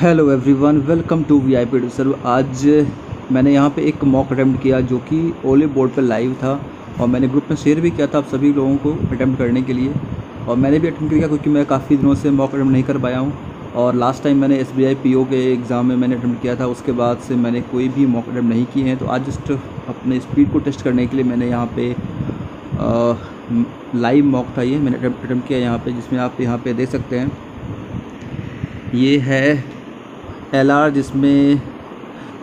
Hello everyone, welcome to VIP Eduserv. आज मैंने यहाँ पे एक मॉक अटैम्प्ट किया जो कि ओले बोर्ड पर लाइव था और मैंने ग्रुप में शेयर भी किया था आप सभी लोगों को अटैम्प्ट करने के लिए। और मैंने भी अटैम्प्ट किया क्योंकि मैं काफ़ी दिनों से मॉक अटैम्प्ट नहीं कर पाया हूँ। और लास्ट टाइम मैंने SBI PO के एग्ज़ाम में मैंने अटैम्प्ट किया था, उसके बाद से मैंने कोई भी मॉक अटैम्प्ट नहीं किए हैं। तो आज जस्ट अपने स्पीड को टेस्ट करने के लिए मैंने यहाँ पर लाइव मॉक था, ये मैंने अटैम्प्ट किया यहाँ पर, जिसमें आप यहाँ पर देख सकते हैं। ये है LR, जिसमें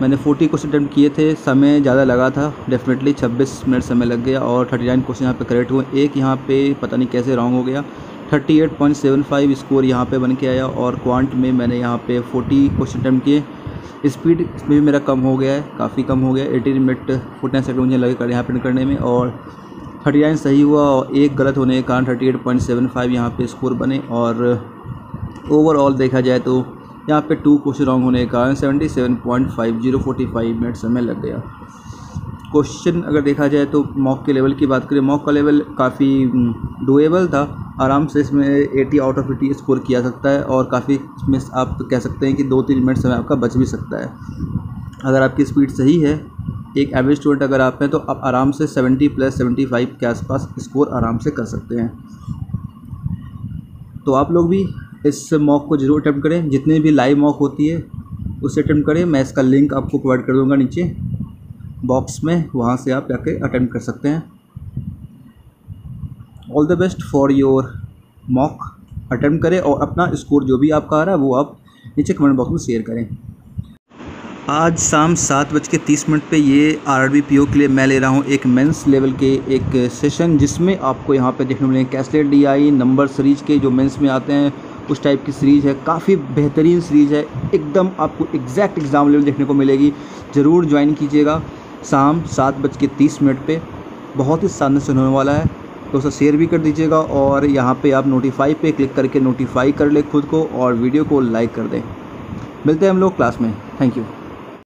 मैंने 40 क्वेश्चन अटैम्प्ट किए थे। समय ज़्यादा लगा था डेफिनेटली, 26 मिनट समय लग गया और 39 क्वेश्चन यहाँ पे करेक्ट हुए। एक यहाँ पे पता नहीं कैसे रॉन्ग हो गया, 38.75 स्कोर यहाँ पे बन के आया। और क्वांट में मैंने यहाँ पे 40 क्वेश्चन अटैम्प्ट किए। स्पीड इसमें भी मेरा कम हो गया है, काफ़ी कम हो गया, 18 मिनट 49 सेकंड मुझे लगे यहाँ प्रिंट करने में। और 39 सही हुआ और एक गलत होने के कारण 38.75 यहाँ पर स्कोर बने। और ओवरऑल देखा जाए तो यहाँ पे 2 क्वेश्चन रॉन्ग होने के कारण 77.5045 मिनट समय लग गया। क्वेश्चन अगर देखा जाए तो मॉक के लेवल की बात करें, मॉक का लेवल काफ़ी डूएबल था, आराम से इसमें 80/80 स्कोर किया सकता है। और काफ़ी इसमें आप कह सकते हैं कि 2-3 मिनट समय आपका बच भी सकता है अगर आपकी स्पीड सही है। एक एवरेज स्टूडेंट अगर आप हैं तो आप आराम से 70+75 के आसपास स्कोर आराम से कर सकते हैं। तो आप लोग भी इस मॉक को जरूर अटैम्प्ट करें, जितने भी लाइव मॉक होती है उसे अटैम्प्ट करें। मैं इसका लिंक आपको प्रोवाइड कर दूंगा नीचे बॉक्स में, वहां से आप जाके अटैम्प्ट कर सकते हैं। All the best for your mock, attempt करें और अपना स्कोर जो भी आपका आ रहा है वो आप नीचे कमेंट बॉक्स में शेयर करें। आज शाम 7:30 पर ये RRB PO के लिए मैं ले रहा हूँ एक मेंस लेवल के एक सेशन, जिसमें आपको यहाँ पे देखने मिलेंगे कैसलेट DI नंबर सीरीज के जो मेंस में आते हैं, उस टाइप की सीरीज़ है। काफ़ी बेहतरीन सीरीज़ है, एकदम आपको एग्जैक्ट एग्ज़ाम लेवल देखने को मिलेगी। ज़रूर ज्वाइन कीजिएगा शाम 7:30 पे, बहुत ही शानदार सेशन होने वाला है। तो उसे शेयर भी कर दीजिएगा और यहाँ पे आप नोटिफाई पे क्लिक करके नोटिफाई कर ले खुद को और वीडियो को लाइक कर दें। मिलते हैं हम लोग क्लास में, थैंक यू।